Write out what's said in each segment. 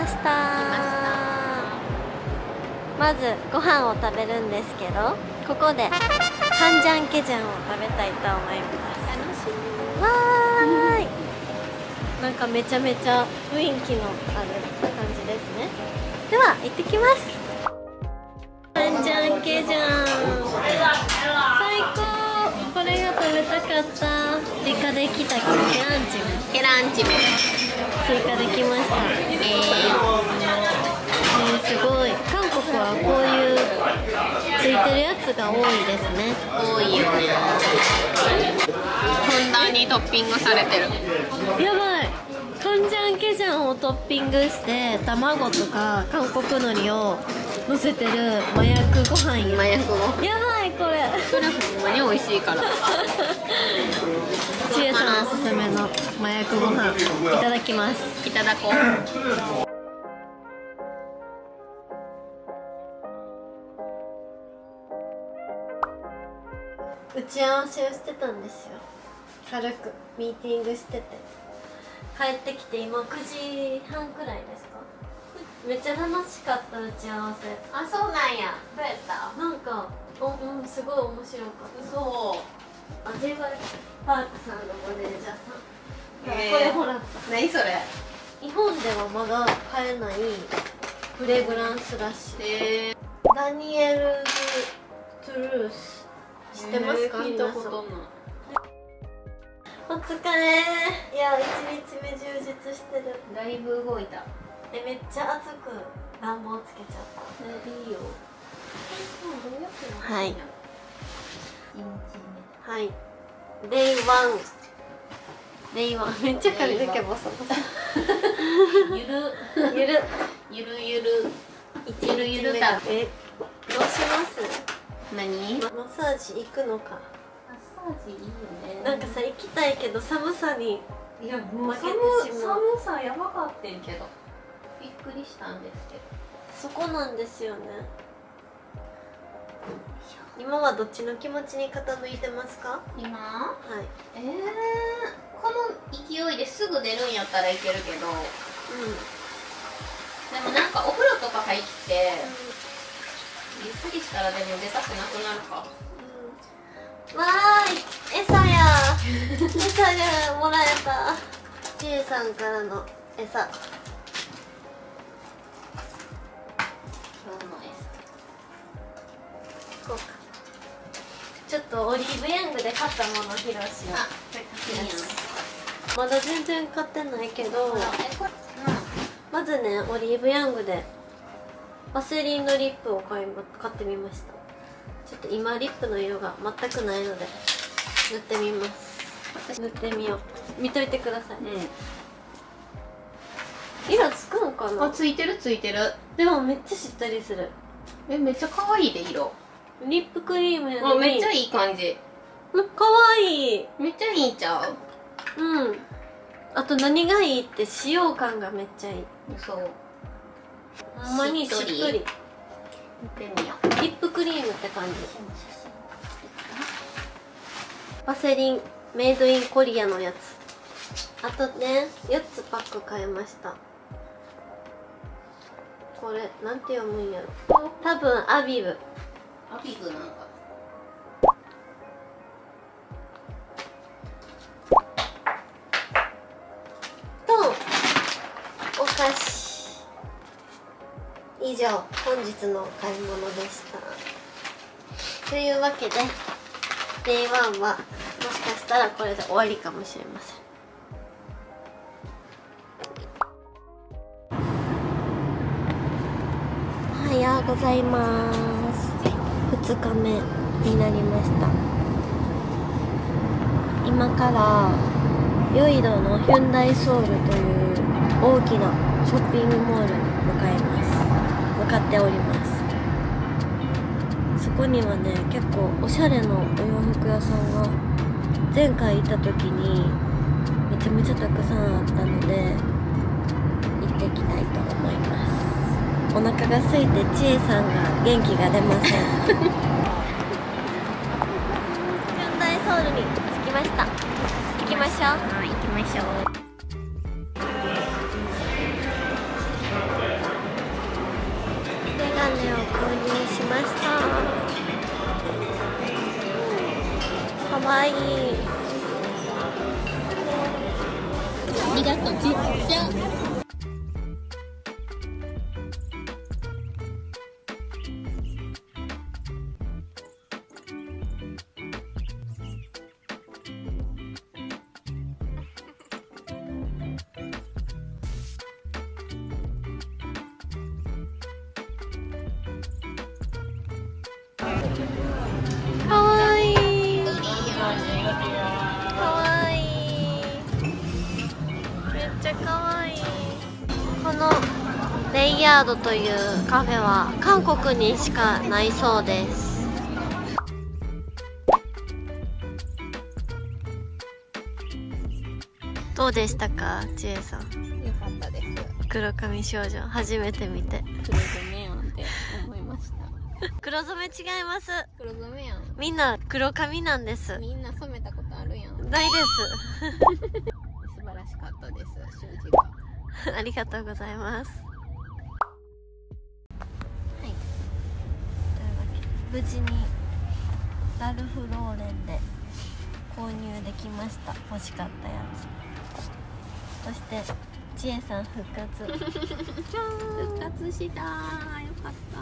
ました。まずご飯を食べるんですけど、ここでカンジャンケジャンを食べたいと思います。楽しみ。わーい。なんかめちゃめちゃ雰囲気のある感じですね。では行ってきます。カンジャンケジャン。最高。これが食べたかった。追加できたケランチム。追加できました。すごい。韓国はこういうついてるやつが多いですね。多いよね。ふんだんにトッピングされてる。やばい。カンジャンケジャンをトッピングして卵とか韓国海苔をのせてる麻薬ご飯や。やばいこれ。それほんまに美味しいから。ちえさんおすすめの麻薬ご飯いただきます。いただこう。打ち合わせをしてたんですよ。軽くミーティングしてて帰ってきて今9時半くらいですか。めっちゃ楽しかった打ち合わせ。あ、そうなんや。どうやった？なんかすごい面白かった。そう、アジェバルパークさんのマネージャーさん、これもらった。何それ？日本ではまだ買えないフレグランスらしい。ダニエル・トゥルース知ってますか？聞いたことない。お疲れ。いや、1日目充実してる。だいぶ動いた。めっちゃ熱く暖房つけちゃった。いいよ。はい。はい。デイワン。めっちゃ髪の毛ボサボサ。ゆるゆるだ。え、どうします？何？マッサージ行くのか。マッサージいいよね。なんかさ、行きたいけど寒さに負けてしまう。寒さやばかってんけどびっくりしたんですけど。そこなんですよね。今はどっちの気持ちに傾いてますか？今？はい。この勢いですぐ出るんやったらいけるけど、でもなんかお風呂とか入って、ゆっくりしたらでも出たくなくなるか。わーい、餌やもらえた。ちえさんからの餌。今日の餌。こうか。ちょっとオリーブヤングで買ったもの披露しよう。あ、いいやん。まだ全然買ってないけど。まずね、オリーブヤングで。ワセリンのリップを買ってみました。ちょっと今リップの色が全くないので塗ってみます。塗ってみよう。見といてください。色つくのかな？あ、ついてる。でもめっちゃしっとりする。めっちゃ可愛いで。色リップクリームやのにめっちゃいい感じ。可愛い。めっちゃいいんちゃう？あと何がいいって使用感がめっちゃいい。そう、ほんまにしっとり。リップクリームって感じ。ワセリンメイドインコリアのやつ。あとね、4つパック買いました。これなんて読むんやろ。多分アビブなんか。とお菓子。以上、本日の買い物でした。というわけで Day1 はもしかしたらこれで終わりかもしれません。おはようございます。2日目になりました。今からヨイドのヒュンダイソウルという大きなショッピングモールに向かっております。そこにはね、結構おしゃれなお洋服屋さんが前回行った時にめちゃめちゃたくさんあったので行ってきたいと思います。お腹が空いてちえさんが元気が出ません。現代ソウルに着きました。行きましょう。種を購入しました。かわいい。ありがとう。ちっちゃ。かわいい。かわいい。めっちゃかわいい。このレイヤードというカフェは韓国にしかないそうです。どうでしたか、ちえさん。良かったです。黒髪少女初めて見て。黒髪やんって思いました。黒染め違います。黒染めやん。みんな黒髪なんです。みんな染めたことあるやん。ないです。素晴らしかったです。習字が。ありがとうございます。はい。無事にラルフローレンで購入できました。欲しかったやつ。そしてちえさん復活。復活した。よかった。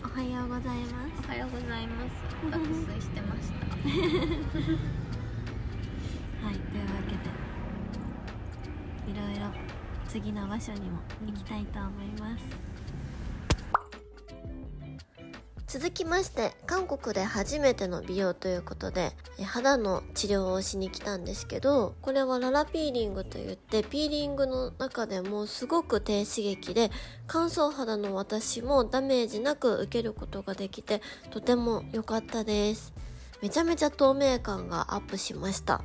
おはようございます。おはようございます。爆睡してました。はい、というわけでいろいろ次の場所にも行きたいと思います。続きまして、韓国で初めての美容ということで肌の治療をしに来たんですけど、これはララピーリングといってピーリングの中でもすごく低刺激で、乾燥肌の私もダメージなく受けることができてとても良かったです。めちゃめちゃ透明感がアップしました。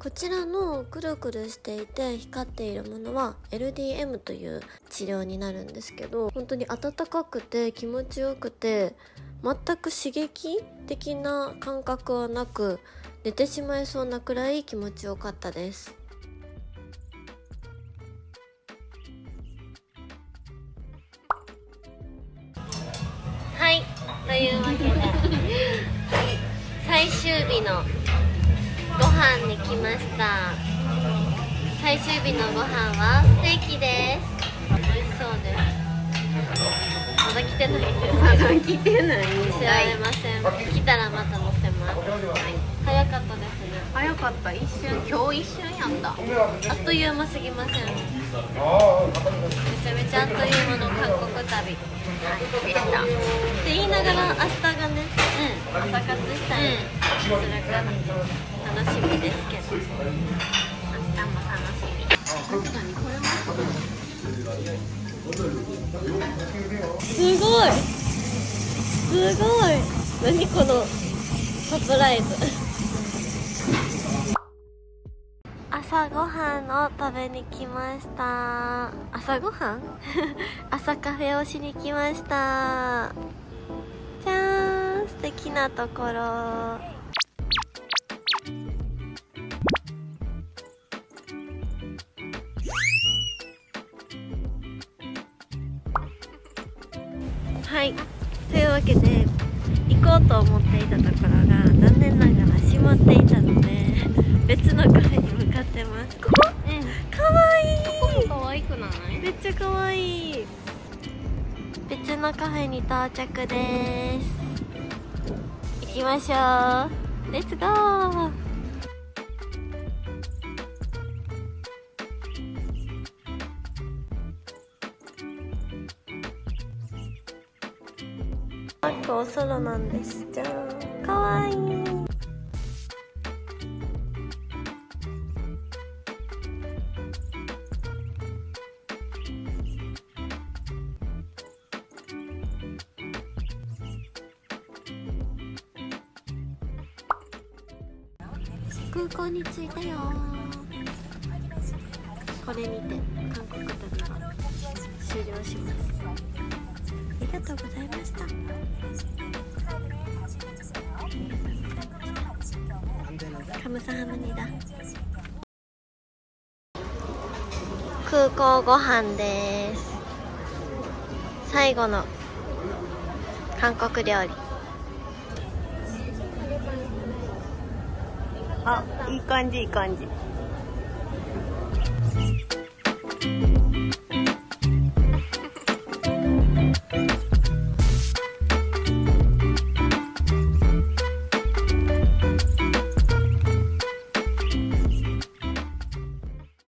こちらのくるくるしていて光っているものは LDM という治療になるんですけど、本当に暖かくて気持ちよくて全く刺激的な感覚はなく、寝てしまいそうなくらい気持ちよかったです。はい、というわけで最終日のご飯に来ました。最終日のご飯はステーキです。美味しそうです。まだ来てないです。まだ来てない。見せられません。来たらまた載せます。早かったですね。早かった。一瞬、今日一瞬やんだ。あっという間すぎません？めちゃめちゃあっという間の韓国旅でした。って言いながら明日がね、朝活したりするから楽しみですけど、明日も楽しみ。確かにこれもすごいすごい。何このサプライズ。朝ごはんを食べに来ました。朝ごはん朝カフェをしに来ました。じゃーん、素敵なところ。はい、というわけで行こうと思っていたところが残念ながら閉まっていたので別のカフェに向かってます。ここ、かわいい。ここもかわいくない？めっちゃかわいい。別のカフェに到着です。行きましょう。レッツゴー。お空なんです。じゃー、かわいい。空港に着いたよ。これにて韓国旅は終了します。ありがとうございました。カムサハムニダ。空港ご飯です。最後の韓国料理。あ、いい感じいい感じ。